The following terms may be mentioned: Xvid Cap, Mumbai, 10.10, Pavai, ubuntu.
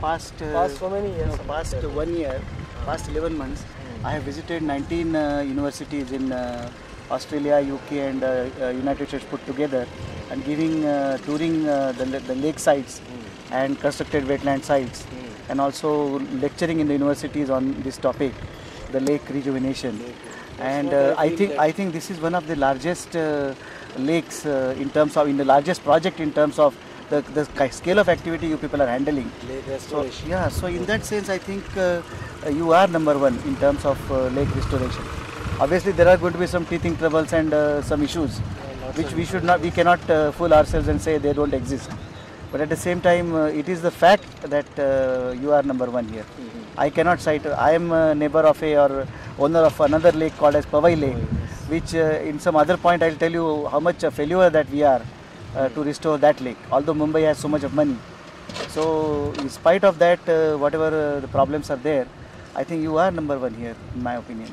past so many years, no, past 1 year, past 11 months, I have visited 19 universities in Australia, UK, and United States put together, and giving touring the lake sites and constructed wetland sites, and also lecturing in the universities on this topic, the lake rejuvenation. And I think this is one of the largest lakes in terms of, in the largest project in terms of the scale of activity you people are handling. So, yeah, so in that sense I think you are number one in terms of lake restoration. Obviously there are going to be some teething troubles and some issues which we should not, we cannot fool ourselves and say they don't exist. But at the same time it is the fact that you are number one here. I cannot cite, I am a neighbor of a or owner of another lake called as Pavai lake, which in some other point I will tell you how much a failure that we are to restore that lake, although Mumbai has so much of money. So in spite of that, whatever the problems are there, I think you are number one here in my opinion.